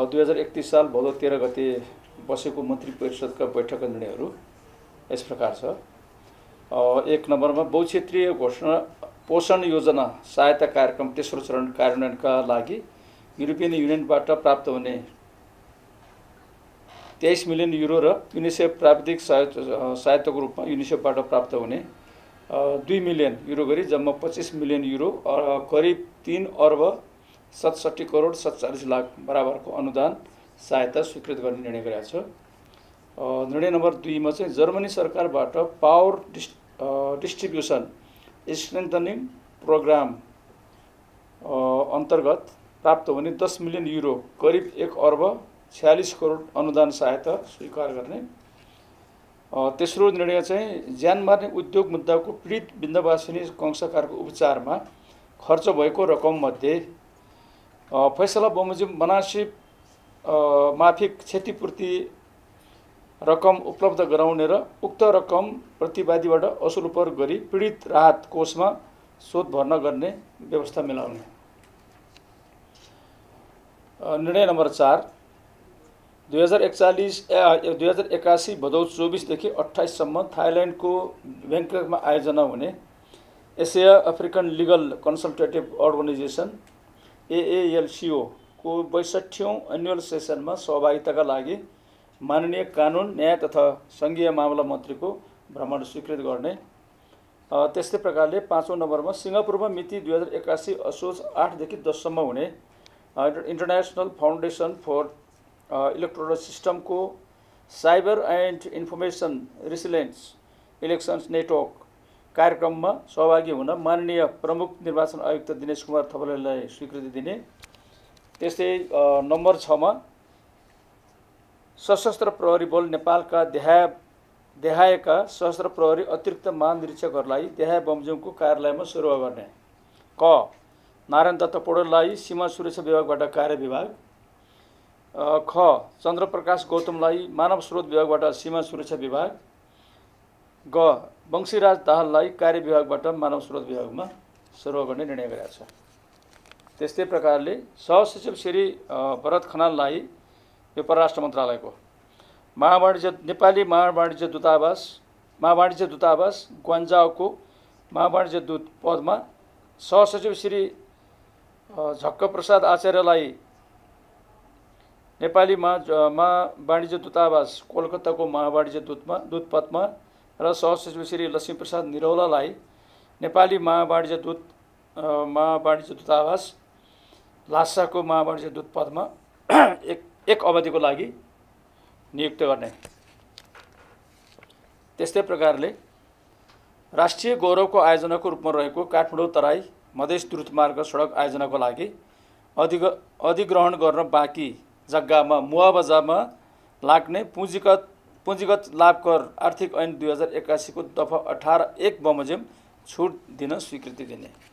2031 साल भदौ 13 गते बसेको मन्त्री परिषदका बैठकका निर्णयहरू यस प्रकार छ। 1 नम्बरमा बहुक्षेत्रीय घोषणा पोषण योजना सहायता कार्यक्रम तेस्रो चरण कार्यान्वयनका लागि युरोपियन युनियनबाट प्राप्त हुने 23 मिलियन युरो र युनिसेफ प्राविधिक सहायताको रूपमा युनिसेफबाट प्राप्त हुने 2 मिलियन युरो गरी जम्मा 25 मिलियन युरो करिब 3,67,47,00,000 बराबरको अनुदान सहायता स्वीकृत गर्ने निर्णय गरेको छ। निर्णय नम्बर 2 मा चाहिँ जर्मनी सरकारबाट पावर डिस्ट्रिब्युसन स्ट्रेन्थनिङ प्रोग्राम अन्तर्गत प्राप्त हुने 10 मिलियन युरो करिब 1,46,00,00,000 अनुदान सहायता स्वीकार गर्ने। तेस्रो निर्णय चाहिँ ज्यान मार्ने उद्योग मुद्दाको पीडित बिन्दुवासिनी कंसाकारको उपचारमा खर्च भएको रकम मध्ये फैसला बमोजिम मनासिब माफिक क्षतिपूर्ति रकम उपलब्ध गराउने र उक्त रकम प्रतिवादीबाट असुल उपर गरी पीडित राहत कोषमा स्रोत भर्ना गर्ने व्यवस्था मिलाउने। निर्णय नम्बर 4 2081 भदौ 24 देखि 28 सम्म थाईलैंड को बैंकक में आयोजना होने Asia African legal consultative organisation AALCO को 62औं एनुअल सेसन में सहभागिताका लागि माननीय कानून न्याय तथा संघीय मामला मंत्री को भ्रमण स्वीकृत गर्ने। त्यस्तै प्रकारले 5औं नम्बरमा सिंगापुरमा मिति 2081 असोज 8 देखि 10 सम्म हुने international foundation for electoral system को cyber and information resilience elections network कार्यक्रम में सहभागी होना माननीय प्रमुख निर्वाचन आयुक्त दिनेश कुमार थपलेलाई स्वीकृति दिने। त्यस्तै नंबर 6 में सशस्त्र प्रहरी बल नेपालका देहायका सशस्त्र प्रहरी अतिरिक्त महानिरीक्षकहरूलाई देहाय बमोजिमको कार्यालयमा सेवा गर्ने। क नारायण दत्त पौडेललाई सीमा सुरक्षा विभागबाट कार्य विभाग, ख चन्द्रप्रकाश गौतमलाई मानव स्रोत विभागबाट सीमा सुरक्षा विभाग, ग वंशीराज दाहाललाई कार्य विभागबाट मानव स्रोत विभागमा सेवा गर्ने निर्णय गरेको छ। त्यस्तै प्रकारले सहसचिव श्री भरत खनाललाई यो परराष्ट्र मन्त्रालयको महावाणिज्य दूतावास ग्वान्जाओको महावाणिज्य दूत पदमा सहसचिव श्री झक्क प्रसाद आचार्यलाई नेपाली महावाणिज्य दूतावास कोलकाताको महावाणिज्य दूत पदमा र सहसचिव श्री लक्ष्मी प्रसाद निरौलालाई नेपाली महावाणिज्य दूतावास लासाको महावाणिज्य दूत पदमा एक अवधिको लागि नियुक्त गर्ने। त्यस्तै प्रकारले राष्ट्रिय गौरवको आयोजनाको रूपमा रहेको काठमाडौँ तराई मधेस द्रुतमार्ग सडक आयोजनाको लागि अधिग्रहण गर्न बाँकी जग्गामा मुआवजामा लाग्ने पुँजीगत लाभकर आर्थिक ऐन 2081 को दफा 18(1) बमोजिम छुट दिन स्वीकृति दिने।